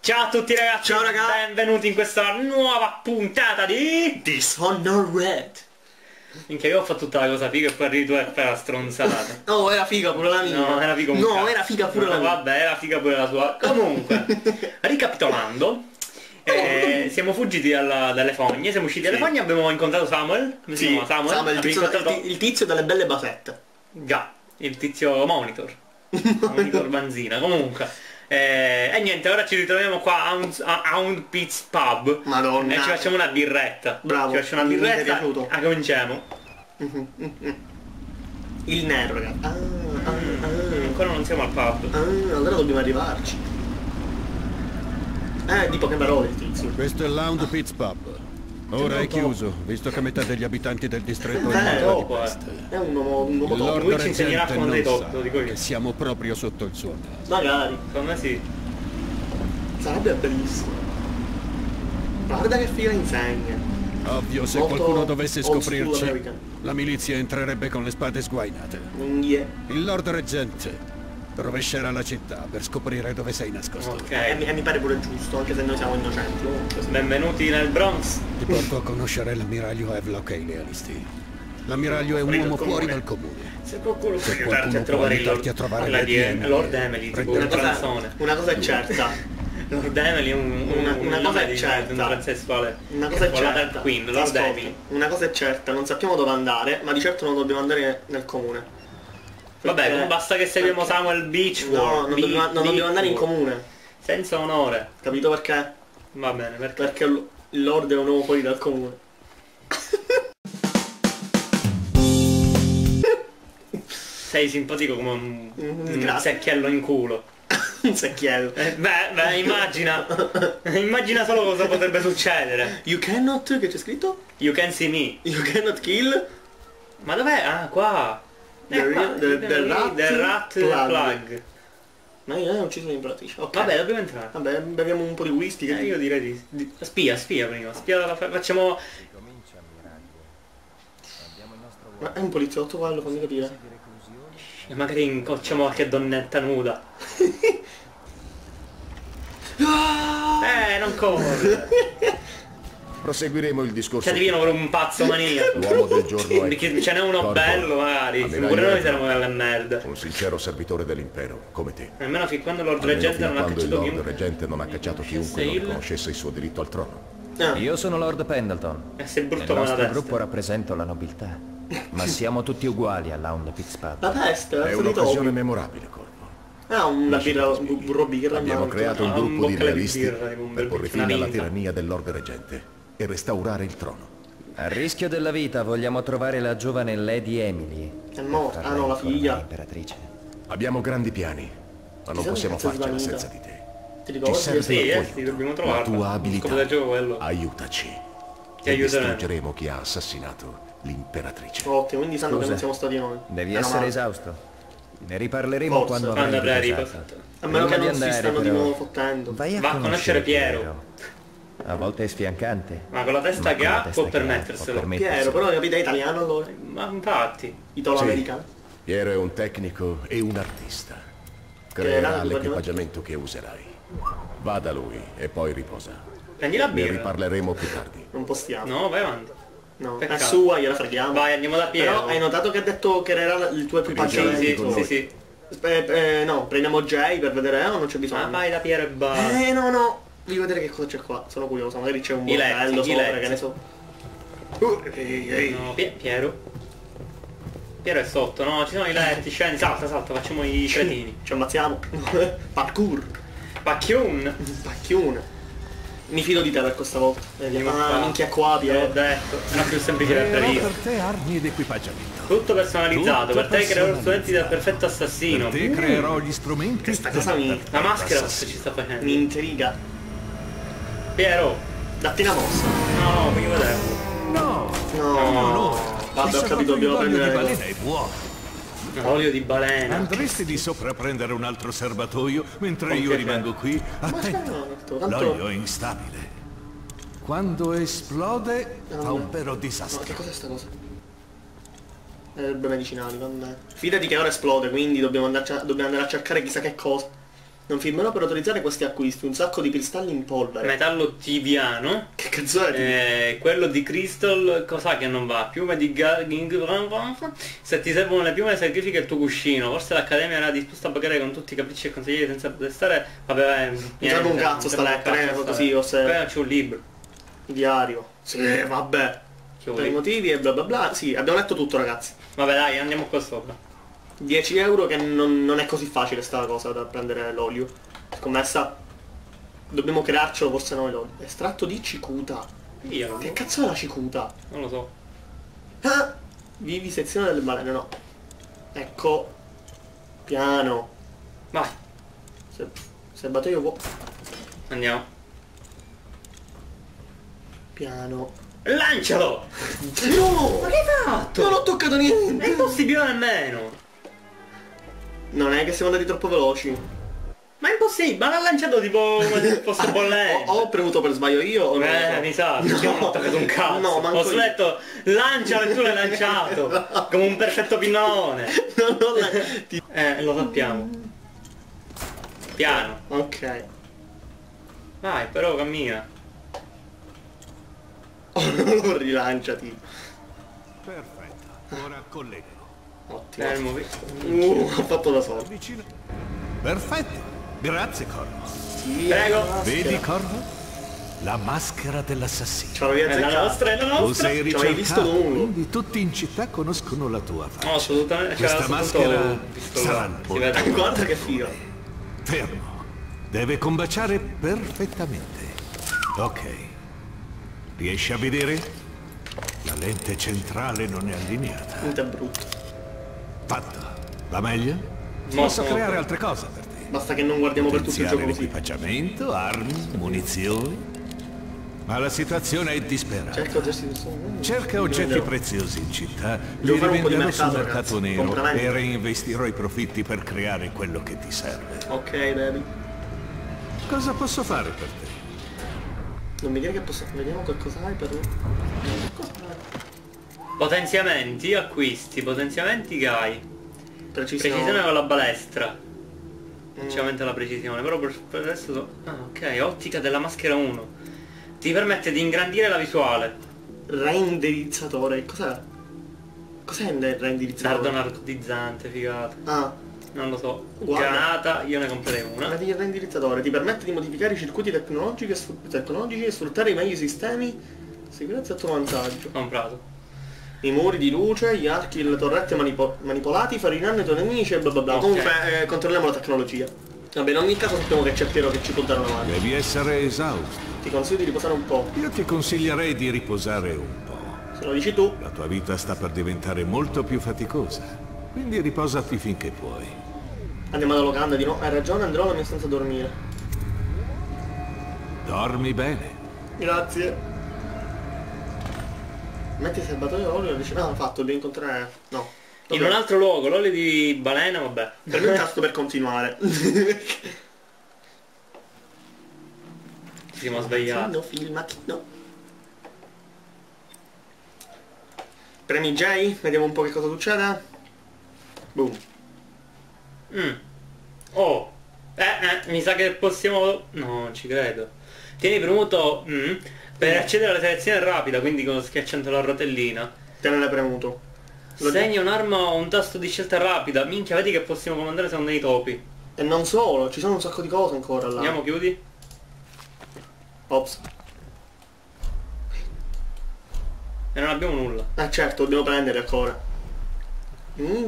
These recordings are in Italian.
Ciao a tutti ragazzi, ciao ragazzi, benvenuti in questa nuova puntata di Dishonored. Minchia, io ho fatto tutta la cosa figa e poi arrivi tu e fai la stronzata. No, era figa pure la mia. No, era figa, un no, era figa pure la mia. Vabbè, era figa pure la sua. Comunque, ricapitolando, siamo fuggiti dalle fogne, siamo usciti dalle fogne, abbiamo incontrato Samuel. Come si chiama? Samuel, il tizio dalle belle basette. Già, il tizio monitor. Monitor Banzina, comunque. E niente, ora ci ritroviamo qua a Hound Pits Pub. Madonna. E ci facciamo una birretta. Bravo. Ci facciamo una birretta. Ah, cominciamo. Il nero, ragazzi. Ancora non siamo al pub. Allora dobbiamo arrivarci. Di poche parole, tizio. Questo è l'Hound Pits Pub. Ora è chiuso, visto che metà degli abitanti del distretto è dopo. È un uomo dopo. Lui ci insegnerà con dei top, lo dico io. Che siamo proprio sotto il suo naso. Magari, secondo me sì. Sarebbe bellissimo. Guarda che figa insegna. Ovvio, se qualcuno dovesse scoprirci, la milizia entrerebbe con le spade sguainate. Il Lord Reggente rovescerà la città per scoprire dove sei nascosto. Ok, e mi pare pure giusto, anche se noi siamo innocenti. Benvenuti nel Bronx. Ti porto a conoscere l'ammiraglio Evlock e i lealisti. L'ammiraglio è un uomo fuori dal comune. Se qualcuno può aiutarti a trovare Lord Emily, una cosa è certa. Lord Emily è una cosa è certa. Un transessuale. Una cosa è certa. Lord Emily. Una cosa è certa, non sappiamo dove andare, ma di certo non dobbiamo andare nel comune. Vabbè, non basta che seguiamo Samuel Beach. No, non dobbiamo andare in comune. Senza onore. Capito perché? Va bene, perché il Lord è un uomo fuori dal comune. Sei simpatico come un secchiello in culo. Un secchiello. Beh, immagina. Immagina solo cosa potrebbe succedere. You cannot, che c'è scritto? You can see me. You cannot kill. Ma dov'è? Ah, qua. The rat plug. Ma io non ho ucciso in pratica. Okay. Vabbè, dobbiamo entrare. Vabbè, beviamo un po' di whisky. Che io direi di... Spia prima. Spia dalla facciamo... Ma è un poliziotto quello, fammi capire. E magari incocciamo qualche donnetta nuda. Non corre. Proseguiremo il discorso. Cioè divino per un pazzo maniaco. L'uomo del giorno è... Perché ce n'è uno Corvo, bello magari. Pure noi saremo della merda. Un sincero servitore dell'impero, come te. Almeno fin quando Lord Reggente non ha cacciato chiunque. Lord Reggente non ha cacciato chiunque non riconoscesse il suo diritto al trono. Io sono Lord Pendleton. E sei brutto come la testa. Nel nostro gruppo rappresento la nobiltà. Ma siamo tutti uguali alla Hound Pits Pub. La testa è un'occasione memorabile, Corvo. Una birra, un burro birra. Abbiamo creato un gruppo di realisti per porre fine alla tirannia del Lord Reggente e restaurare il trono. A rischio della vita vogliamo trovare la giovane Lady Emily. È morta, no, la figlia. Abbiamo grandi piani, ma non possiamo farcela senza di te. Ti ricordi? Sì, dobbiamo trovarla. La tua abilità, aiutaci. Ti aiuteremo. Distruggeremo chi ha assassinato l'imperatrice. Ottimo, quindi sanno che non siamo stati noi. Devi essere esausto. Ne riparleremo quando avrai riposato. A meno che non si stanno di nuovo fottendo. Vai a conoscere Piero. A volte è sfiancante. Ma con la testa che ha può permetterselo. Piero, però capita italiano allora. Ma infatti. Italo-americano. Piero è un tecnico e un artista. Creerà l'equipaggiamento che userai. Va da lui e poi riposa. Prendi la birra. Ne riparleremo più tardi. Non possiamo. No, vai avanti. No, è sua, gliela freghiamo. Vai, andiamo da Piero. Però hai notato che ha detto che era il tuo equipaggiamento? Sì. No, prendiamo Jay per vedere, o non c'è bisogno. Ma vai da Piero e basta. No. Voglio vedere che cosa c'è qua, sono curioso, magari c'è un bordello sopra, che ne so. No, Piero è sotto, no? Ci sono i letti, scendi, salta, facciamo i cretini. Ci ammazziamo. Pacchiun. Mi fido di te per questa volta. Minchia qua, Piero. L'ho detto, era più semplice per io. Per te armi ed equipaggiamento. Tutto personalizzato, per te creerò gli strumenti del perfetto assassino. Per te creerò gli strumenti. Questa cosa mi... La maschera che ci sta facendo. Mi intriga. Piero, datti una mossa. No, voglio vedere. No. Vabbè, ho capito, dobbiamo prendere l'olio di balena. Olio di balena. Andresti di sopra a prendere un altro serbatoio mentre io rimango qui? Attento, l'olio è instabile. Quando esplode fa un vero disastro. Ma che cos'è sta cosa? Erbe medicinali, vabbè. Fidati che ora esplode, quindi dobbiamo andare a cercare chissà che cosa. Non firmerò per autorizzare questi acquisti. Un sacco di cristalli in polvere. Metallo tibiano. Che cazzo è? Quello di Crystal. Cos'ha che non va? Piume di Galging. Se ti servono le piume sacrifica il tuo cuscino. Forse l'accademia era disposta a pagare con tutti i capricci e consiglieri senza protestare. Vabbè, niente, un cazzo sta lettera così. O se... Poi c'è un libro. Diario. Sì, vabbè. Per i motivi e bla bla bla. Sì, abbiamo letto tutto, ragazzi. Vabbè, dai, andiamo qua sopra. 10 euro che non è così facile sta cosa da prendere l'olio. Scommessa. Dobbiamo crearcelo forse noi l'olio. Estratto di cicuta. Io. Che cazzo è la cicuta? Non lo so. Ah! Vivi sezione del baleno, no. Ecco. Piano. Vai. Se batto io può. Andiamo. Piano. Lancialo! No! Ma che hai fatto? Non ho toccato niente! È impossibile nemmeno! Non è che siamo andati troppo veloci. Ma è impossibile, ma l'ha lanciato tipo come se fosse bollente. Ho premuto per sbaglio io o no? Mi sa, perché non ho toccato un cazzo. No, manco ho detto lancialo e tu l'hai lanciato. No. Come un perfetto pinnone. Lo sappiamo. Piano. Ok. Vai, però cammina. Oh, rilanciati. Perfetto, ora collego. Ottimo. Ha fatto da solo. Perfetto, grazie Corvo. Prego. Vedi Corvo? La maschera dell'assassino. Ciao, è la nostra, è la nostra. Lo sei ricercato, quindi tutti in città conoscono la tua faccia. No, assolutamente. Questa maschera sarà portata. Guarda che figo. Fermo. Deve combaciare perfettamente. Ok. Riesci a vedere? La lente centrale non è allineata. Punta brutto. Fatto. Va meglio? Posso creare altre cose per te. Basta che non guardiamo per tutto il gioco così. Equipaggiamento, armi, munizioni. Ma la situazione è disperata. Cerca oggetti preziosi in città. Li rivenderò sul mercato nero e reinvestirò i profitti per creare quello che ti serve. Ok, baby. Cosa posso fare per te? Non mi dire che posso... Vediamo che cos'hai per me. Potenziamenti, acquisti, potenziamenti che hai. Precisione con la balestra. Non ci aumenta la precisione, però per adesso... Ah, ok, ottica della maschera 1. Ti permette di ingrandire la visuale. Renderizzatore, cos'è? Cos'è il renderizzatore? Dardo narcotizzante, figata. Ah. Non lo so. Guarda. Granata, io ne comprerei una. Il rendirizzatore ti permette di modificare i circuiti tecnologici e sfruttare i meglio sistemi. Sicurezza a tuo vantaggio. Comprato. I muri di luce, gli archi, le torrette manipolati, fare in danno ai tuoi nemici e bla bla bla. Okay. Comunque controlliamo la tecnologia. Vabbè, in ogni caso sappiamo che c'è Piero che ci può dare una mano. Devi essere esausto. Ti consiglio di riposare un po'. Io ti consiglierei di riposare un po'. Se lo dici tu. La tua vita sta per diventare molto più faticosa. Quindi riposati finché puoi. Andiamo alla locanda di no, hai ragione, andrò alla mia stanza a dormire. Dormi bene. Grazie. Metti il serbatoio l'olio e dice no, fatto, devi incontrare... No. Vabbè. In un altro luogo, l'olio di balena, vabbè. Per me è un tasto per continuare. Ci siamo sbagliati. No, filmatino. Premi J, vediamo un po' che cosa succede. Boom. Oh, mi sa che possiamo... No, non ci credo. Tieni premuto per accedere alla selezione rapida, quindi schiacciando la rotellina. Te non l'hai premuto. Segna un'arma o un tasto di scelta rapida. Minchia, vedi che possiamo comandare secondo i topi. E non solo, ci sono un sacco di cose ancora là. Andiamo, chiudi. Ops. E non abbiamo nulla. Ah certo, dobbiamo prendere ancora.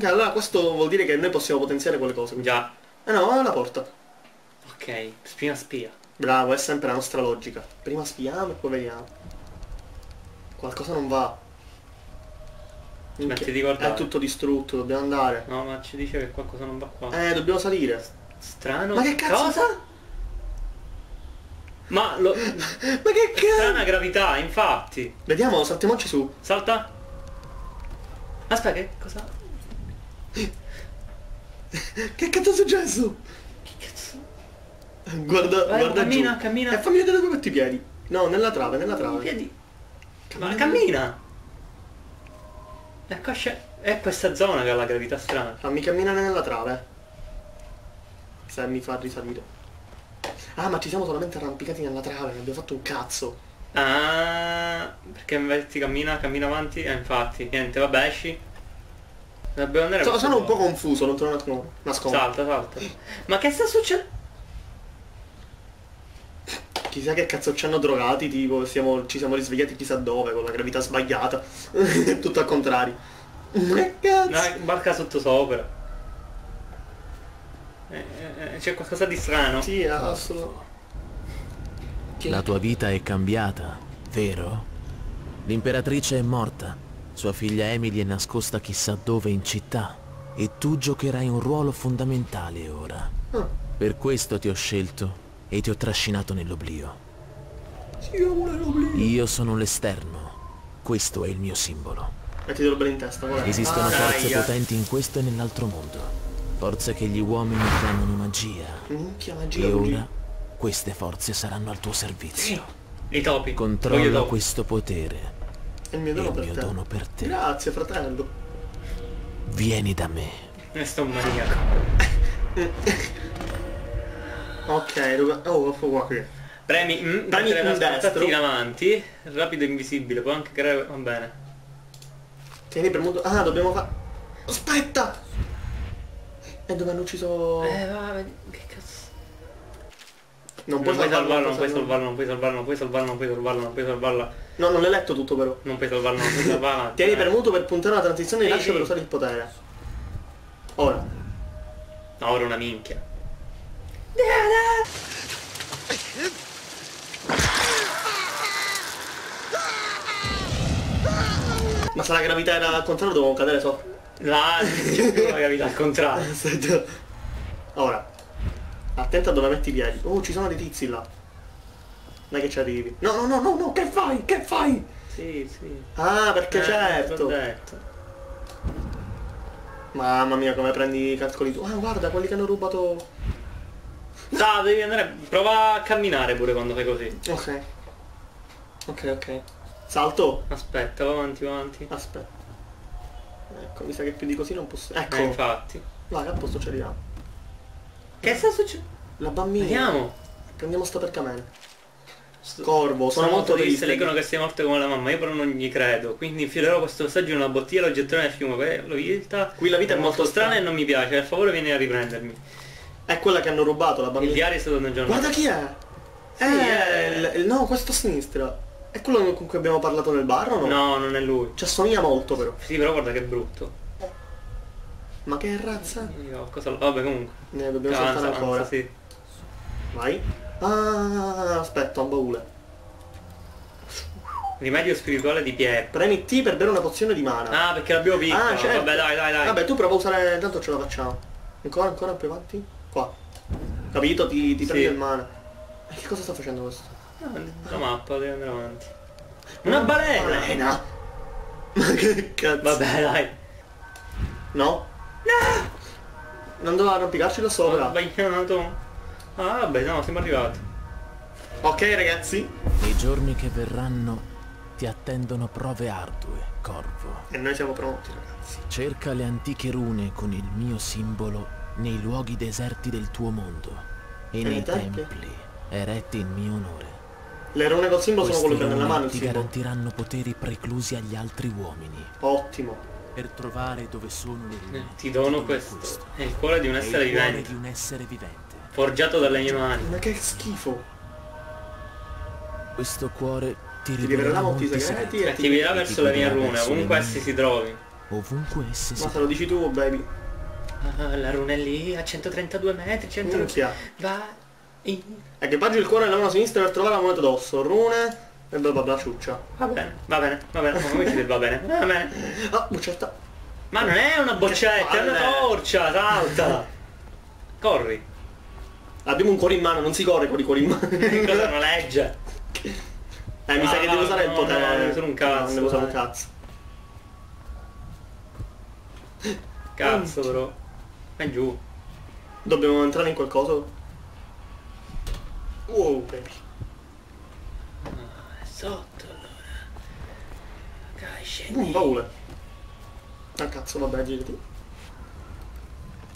Allora questo vuol dire che noi possiamo potenziare quelle cose. Già. Eh no, la porta. Ok, prima spia. Bravo, è sempre la nostra logica. Prima spiamo e poi vediamo. Qualcosa non va. Smetti di guardare. È tutto distrutto, dobbiamo andare. No, ma ci dice che qualcosa non va qua. Dobbiamo salire. Strano. Ma che cazzo? Cosa? Ma lo... Ma che cazzo? Strana gravità, infatti. Vediamo, saltiamoci su. Salta. Aspetta, che cosa? Che cazzo è successo? Che cazzo? Guarda, guarda cammina, giù. Cammina. Fammi vedere dove metti i piedi. No, nella trave, nella trave. Piedi. Cammina. Ma cammina! Ecco, è questa zona che ha la gravità strana. Fammi camminare nella trave. se mi fa risalire. Ah, ma ci siamo solamente arrampicati nella trave, ne abbiamo fatto un cazzo. Ah, perché invece cammina avanti? Infatti. Niente, vabbè, esci. Dobbiamo andare. Sono un po' confuso, non te lo nascondo. Salta. Ma che sta succedendo? Chissà che cazzo ci hanno drogati, tipo ci siamo risvegliati chissà dove, con la gravità sbagliata. Tutto al contrario. Che cazzo? No, barca sottosopra. C'è qualcosa di strano. Sì, assolutamente. La tua vita è cambiata, vero? L'imperatrice è morta. Sua figlia Emily è nascosta chissà dove in città. E tu giocherai un ruolo fondamentale ora. Per questo ti ho scelto e ti ho trascinato nell'oblio. Io sono l'esterno. Questo è il mio simbolo. Mettitelo bene in testa, guarda. Esistono forze potenti in questo e nell'altro mondo. Forze che gli uomini chiamano magia. Minchia, magia. E ora queste forze saranno al tuo servizio. I topi. Controlla questo potere. È il mio dono, per te. Grazie, fratello. Vieni da me. Questo è un maniaco. Ok, oh, qua qui. Premi un destro in avanti. Rapido e invisibile. Può anche creare. Va bene. Tieni premuto. Ah, dobbiamo fare. Aspetta! E dove hanno ucciso... vabbè, che cazzo... Non puoi salvarlo, non puoi salvarlo, non puoi salvarlo, non puoi salvarlo, non puoi salvarlo, non puoi salvarla. No, non l'hai letto tutto però. Non puoi salvarlo, non puoi salvarla. Tieni premuto per puntare la transizione e lascia per usare il potere. Ora. No, ora una minchia. Ma se la gravità era al contrario dovevo cadere sopra. La gravità al contrario. Ora attenta dove metti i piedi. Oh, ci sono dei tizi là. Non è che ci arrivi. No, che fai? Che fai? Sì. Ah, perché certo. Detto. Mamma mia, come prendi i calcoli tu. Ah, guarda, quelli che hanno rubato. No, devi andare. Prova a camminare pure quando fai così. Ok. Salto. Aspetta, va avanti, va avanti. Aspetta. Ecco, mi sa che più di così non posso... Ecco, infatti. Vai, a posto ci arriviamo. Che sta succedendo? La bambina. Andiamo. Prendiamo sto pergamene. Corvo, sono molto triste. Dicono che sei morto come la mamma, io però non gli credo. Quindi infilerò questo messaggio in una bottiglia e lo getterò nel fiume. Qui la vita è molto strana e non mi piace. Per favore vieni a riprendermi. È quella che hanno rubato la bambina. Il diario è stato nel giorno. Guarda chi è! No, questo a sinistra. È quello con cui abbiamo parlato nel bar o no? No, non è lui. Ci assomiglia molto però. Sì, però guarda che brutto. Ma che razza? Vabbè, comunque. Ne dobbiamo saltare ancora. Sì. Vai. Ah, aspetta, un baule. Rimedio spirituale di Piero. Premi T per bere una pozione di mana. Ah, perché l'abbiamo vinto. Ah, certo. Vabbè, dai. Vabbè, tu prova a usare... Tanto ce la facciamo. Ancora più avanti? Qua. Capito? Ti prendo il mana. E che cosa sta facendo questo? La mappa deve andare avanti. Una balena! Ma che cazzo? Vabbè, dai. No! Non doveva arrampicarci là sopra. Ho sbagliato. Ah, vabbè, no, siamo arrivati. Ok, ragazzi. Nei giorni che verranno ti attendono prove ardue, Corvo. E noi siamo pronti, ragazzi. Cerca le antiche rune con il mio simbolo nei luoghi deserti del tuo mondo e nei templi eretti in mio onore. Le rune col simbolo sono quello che ha nella mano il simbolo. Ti garantiranno poteri preclusi agli altri uomini. Ottimo. Per trovare dove sono le rune. Ti dono questo. È il cuore di un essere vivente. Forgiato dalle mie mani. Ma che schifo. Questo cuore ti rivelerà molti segreti e ti attiverà verso la mia runa, ovunque essi si trovi. Ovunque essi si trovi. Ma se lo dici tu, baby. Ah, la runa è lì, a 132 metri, 100... Va... Equipaggio il cuore nella mano sinistra per trovare la moneta d'osso, rune e bla bla bla ciuccia. Va bene, come ci va bene. Ah, boccetta. Ma non è una boccetta, è una torcia, salta. Corri. Abbiamo un cuore in mano, non si corre con i cuori in mano. Cosa non legge? Mi sa che devo usare il potere. No, sono un cazzo. Non devo usare un cazzo. Cazzo però. Vai giù. Dobbiamo entrare in qualcosa? Wow, baby. Ah, è sotto allora. Dai, scendi. Un baule. Ah, cazzo, vabbè, girati.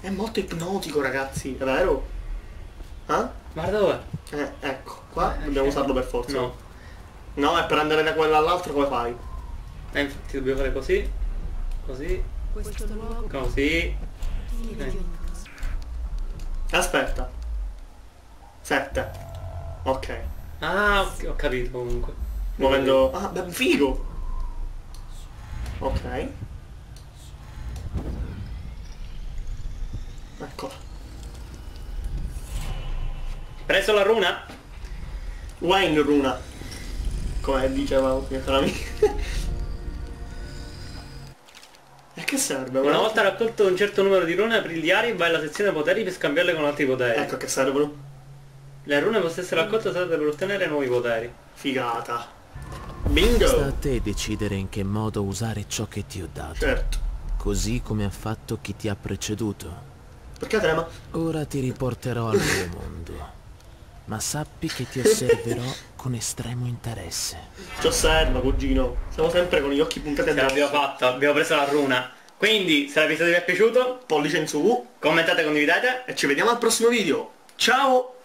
È molto ipnotico, ragazzi, è vero? Eh? Guarda dove? Ecco, qua dobbiamo usarlo per forza. No. No, è per andare da quello all'altro come fai? Infatti dobbiamo fare così. Così. Così. Aspetta. 7. Ok. Ah, okay, ho capito comunque. Muovendo... Ah, beh, figo! Ok. Eccola. Preso la runa? Wine runa. Come diceva un mio amico. E che serve? Una volta raccolto un certo numero di rune, apri gli ari e vai alla sezione poteri per scambiarle con altri poteri. Ecco che servono. Le rune possono essere raccolte solo per ottenere nuovi poteri. Figata. Bingo! Sta a te decidere in che modo usare ciò che ti ho dato. Certo. Così come ha fatto chi ti ha preceduto. Perché trema? Ora ti riporterò al mio mondo. Ma sappi che ti osserverò con estremo interesse. Ci osserva, cugino. Siamo sempre con gli occhi puntati a destra. Ce l'abbiamo fatta, abbiamo preso la runa. Quindi, se l'episodio vi è piaciuto, pollice in su, commentate, condividete e ci vediamo al prossimo video. Ciao!